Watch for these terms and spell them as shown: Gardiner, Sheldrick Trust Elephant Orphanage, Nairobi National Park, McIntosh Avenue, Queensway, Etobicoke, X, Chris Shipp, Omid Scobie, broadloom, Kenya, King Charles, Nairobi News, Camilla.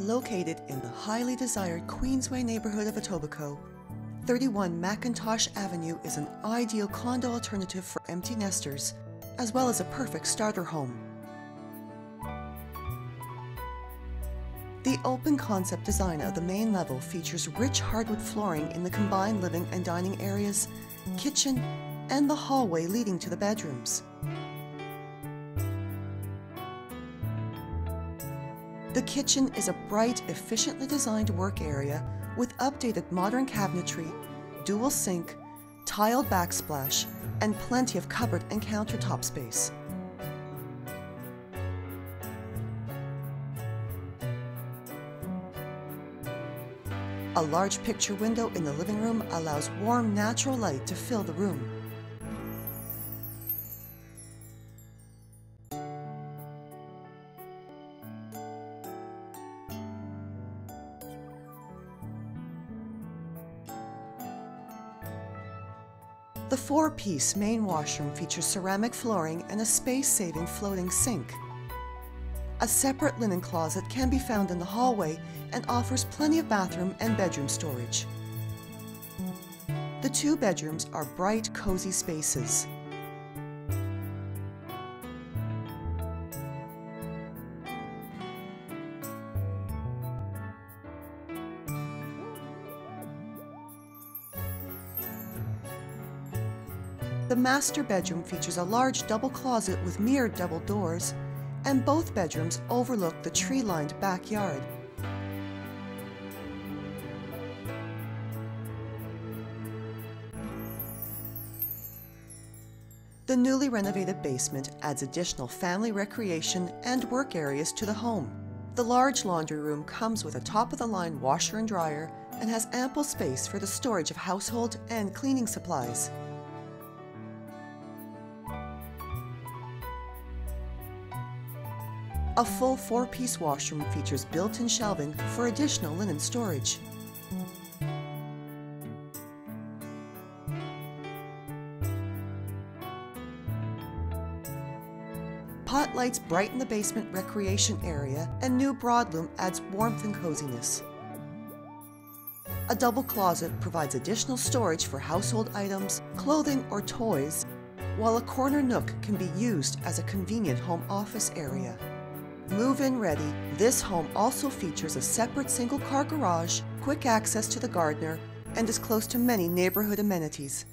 located in the highly desired Queensway neighborhood of Etobicoke. 31 McIntosh Avenue is an ideal condo alternative for empty nesters, as well as a perfect starter home. The open concept design of the main level features rich hardwood flooring in the combined living and dining areas, kitchen, and the hallway leading to the bedrooms. The kitchen is a bright, efficiently designed work area with updated modern cabinetry, dual sink, tiled backsplash, and plenty of cupboard and countertop space. A large picture window in the living room allows warm, natural light to fill the room. The four-piece main washroom features ceramic flooring and a space-saving floating sink. A separate linen closet can be found in the hallway and offers plenty of bathroom and bedroom storage. The two bedrooms are bright, cozy spaces. The master bedroom features a large double closet with mirrored double doors, and both bedrooms overlook the tree-lined backyard. The newly renovated basement adds additional family recreation and work areas to the home. The large laundry room comes with a top-of-the-line washer and dryer and has ample space for the storage of household and cleaning supplies. A full four-piece washroom features built-in shelving for additional linen storage. Pot lights brighten the basement recreation area, and new broadloom adds warmth and coziness. A double closet provides additional storage for household items, clothing, or toys, while a corner nook can be used as a convenient home office area. Move-in ready, this home also features a separate single-car garage, quick access to the Gardiner, and is close to many neighborhood amenities.